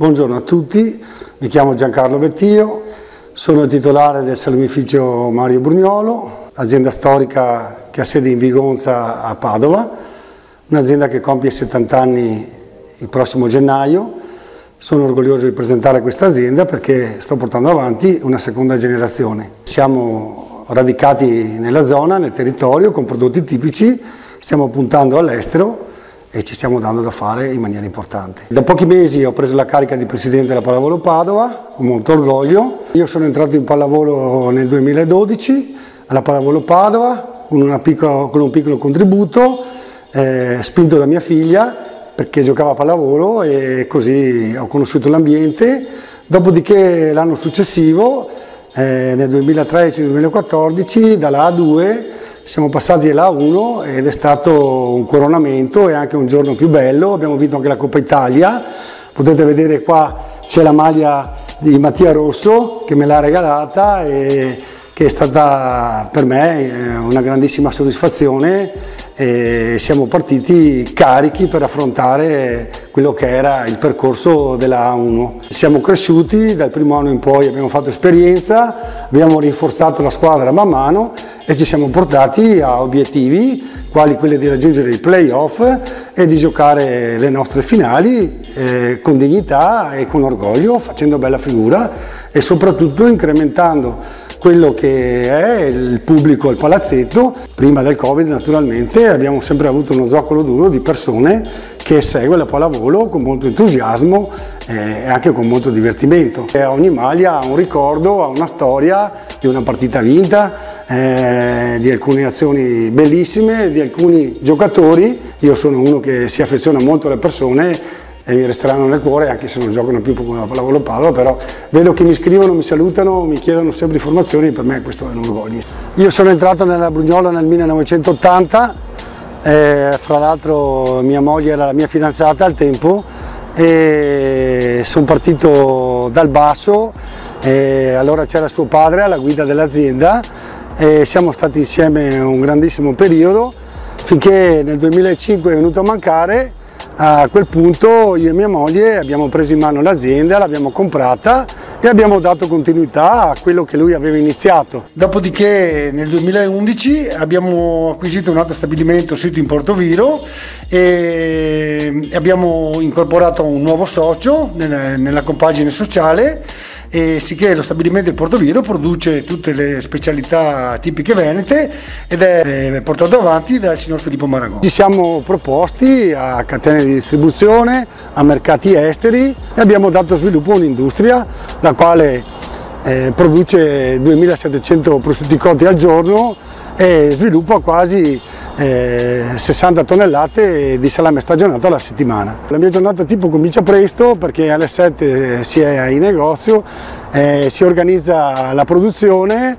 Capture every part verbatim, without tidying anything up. Buongiorno a tutti, mi chiamo Giancarlo Bettio, sono titolare del Salumificio Mario Brugnolo, azienda storica che ha sede in Vigonza a Padova, un'azienda che compie settanta anni il prossimo gennaio. Sono orgoglioso di presentare questa azienda perché sto portando avanti una seconda generazione. Siamo radicati nella zona, nel territorio, con prodotti tipici, stiamo puntando all'estero e ci stiamo dando da fare in maniera importante. Da pochi mesi ho preso la carica di presidente della Pallavolo Padova, ho molto orgoglio. Io sono entrato in pallavolo nel duemiladodici alla Pallavolo Padova con, una piccola, con un piccolo contributo eh, spinto da mia figlia perché giocava a pallavolo e così ho conosciuto l'ambiente. Dopodiché l'anno successivo, eh, nel duemilatredici duemilaquattordici, dalla A due siamo passati alla A uno ed è stato un coronamento e anche un giorno più bello. Abbiamo vinto anche la Coppa Italia, potete vedere qua c'è la maglia di Mattia Rosso che me l'ha regalata e che è stata per me una grandissima soddisfazione e siamo partiti carichi per affrontare quello che era il percorso della A uno. Siamo cresciuti, dal primo anno in poi abbiamo fatto esperienza, abbiamo rinforzato la squadra man mano e ci siamo portati a obiettivi quali quelli di raggiungere i play-off e di giocare le nostre finali eh, con dignità e con orgoglio, facendo bella figura e soprattutto incrementando quello che è il pubblico al palazzetto. Prima del Covid naturalmente abbiamo sempre avuto uno zoccolo duro di persone che segue la pallavolo con molto entusiasmo e anche con molto divertimento. E ogni maglia ha un ricordo, ha una storia di una partita vinta, Eh, di alcune azioni bellissime, di alcuni giocatori. Io sono uno che si affeziona molto alle persone e mi resteranno nel cuore anche se non giocano più come la pallavolo Padova, però vedo che mi scrivono, mi salutano, mi chiedono sempre informazioni e per me questo è un orgoglio. Io sono entrato nella Brugnolo nel millenovecentottanta, eh, fra l'altro mia moglie era la mia fidanzata al tempo e sono partito dal basso e allora c'era suo padre alla guida dell'azienda e siamo stati insieme un grandissimo periodo finché nel duemilacinque è venuto a mancare. A quel punto io e mia moglie abbiamo preso in mano l'azienda, l'abbiamo comprata e abbiamo dato continuità a quello che lui aveva iniziato. Dopodiché nel duemilaundici abbiamo acquisito un altro stabilimento sito in Portoviro e abbiamo incorporato un nuovo socio nella compagine sociale, e sicché lo stabilimento di Portoviro produce tutte le specialità tipiche venete ed è portato avanti dal signor Filippo Maragon. Ci siamo proposti a catene di distribuzione, a mercati esteri e abbiamo dato sviluppo a un'industria la quale eh, produce duemilasettecento prosciutti cotti al giorno e sviluppa quasi eh, sessanta tonnellate di salame stagionato alla settimana. La mia giornata tipo comincia presto perché alle sette si è in negozio, eh, si organizza la produzione,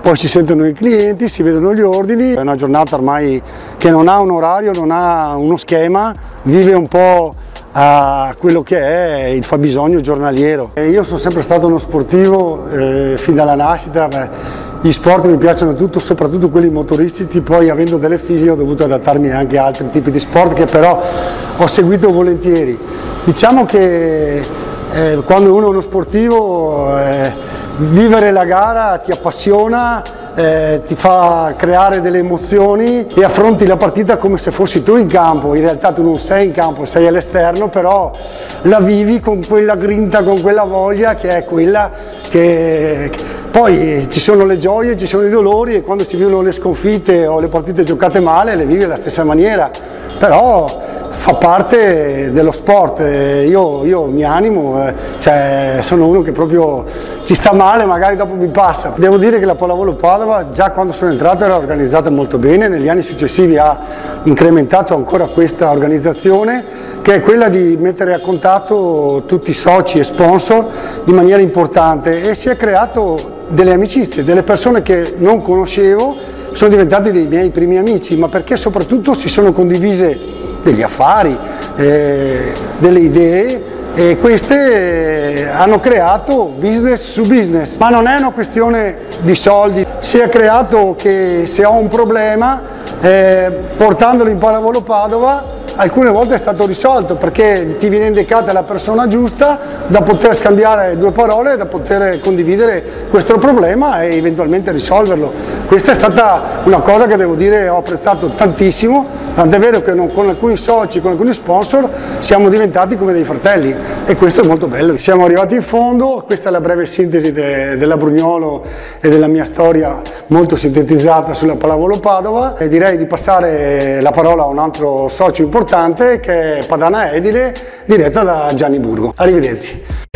poi si sentono i clienti, si vedono gli ordini. È una giornata ormai che non ha un orario, non ha uno schema, vive un po' a quello che è il fabbisogno giornaliero. E io sono sempre stato uno sportivo eh, fin dalla nascita. Beh, gli sport mi piacciono tutto, soprattutto quelli motoristici, poi avendo delle figlie ho dovuto adattarmi anche a altri tipi di sport che però ho seguito volentieri. Diciamo che eh, quando uno è uno sportivo, eh, vivere la gara ti appassiona, eh, ti fa creare delle emozioni e affronti la partita come se fossi tu in campo. In realtà tu non sei in campo, sei all'esterno, però la vivi con quella grinta, con quella voglia che è quella che... Poi ci sono le gioie, ci sono i dolori e quando si vivono le sconfitte o le partite giocate male le vivi alla stessa maniera, però fa parte dello sport. Io, io mi animo, cioè sono uno che proprio ci sta male, magari dopo mi passa. Devo dire che la pallavolo Padova già quando sono entrato era organizzata molto bene, negli anni successivi ha incrementato ancora questa organizzazione che è quella di mettere a contatto tutti i soci e sponsor in maniera importante e si è creato delle amicizie, delle persone che non conoscevo sono diventate dei miei primi amici, ma perché soprattutto si sono condivise degli affari, eh, delle idee e queste hanno creato business su business, ma non è una questione di soldi. Si è creato che se ho un problema eh, portandolo in pallavolo Padova alcune volte è stato risolto perché ti viene indicata la persona giusta da poter scambiare due parole, da poter condividere questo problema e eventualmente risolverlo. Questa è stata una cosa che devo dire ho apprezzato tantissimo, tant'è vero che non, con alcuni soci, con alcuni sponsor siamo diventati come dei fratelli e questo è molto bello. Siamo arrivati in fondo, questa è la breve sintesi de, della Brugnolo e della mia storia molto sintetizzata sulla pallavolo Padova e direi di passare la parola a un altro socio importante che è Padana Edile, diretta da Gianni Burgo. Arrivederci.